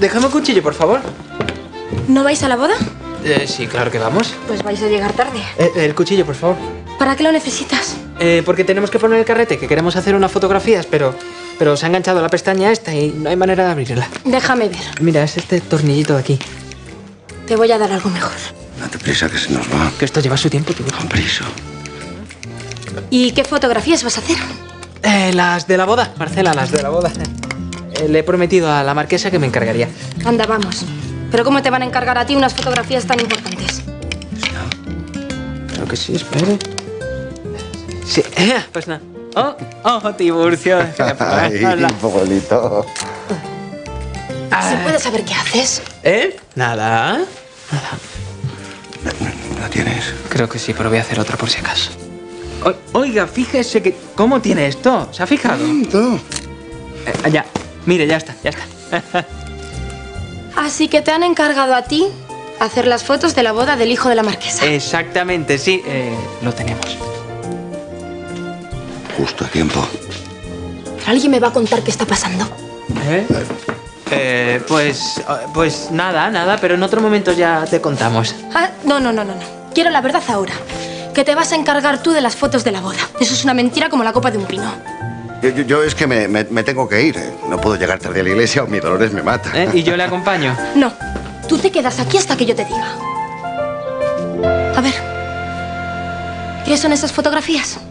Déjame un cuchillo, por favor. ¿No vais a la boda? Sí, claro que vamos. Pues vais a llegar tarde. El cuchillo, por favor. ¿Para qué lo necesitas? Porque tenemos que poner el carrete, que queremos hacer unas fotografías, pero se ha enganchado la pestaña esta y no hay manera de abrirla. Déjame ver. Mira, es este tornillito de aquí. Te voy a dar algo mejor. Date prisa, que se nos va. Que esto lleva su tiempo, tío. Con prisa. ¿Y qué fotografías vas a hacer? Las de la boda, Marcela, las de la boda. Le he prometido a la marquesa que me encargaría. Anda, vamos. ¿Pero cómo te van a encargar a ti unas fotografías tan importantes? Pues no. Creo que sí, espere. Sí, pues no. Oh, Tiburcio. Ay, Hipólito. ¿Se puede saber qué haces? Nada. ¿La tienes? Creo que sí, pero voy a hacer otra por si acaso. Oiga, fíjese que... ¿Cómo tiene esto? ¿Se ha fijado? Ya. Mire, ya está. Así que te han encargado a ti hacer las fotos de la boda del hijo de la marquesa. Exactamente, sí. Lo tenemos. Justo a tiempo. Pero alguien me va a contar qué está pasando. Pues nada, pero en otro momento ya te contamos. No. Quiero la verdad ahora. Que te vas a encargar tú de las fotos de la boda. Eso es una mentira como la copa de un pino. Yo es que me tengo que ir. No puedo llegar tarde a la iglesia o mi Dolores me mata. ¿Y yo le acompaño? No, tú te quedas aquí hasta que yo te diga. A ver, ¿qué son esas fotografías?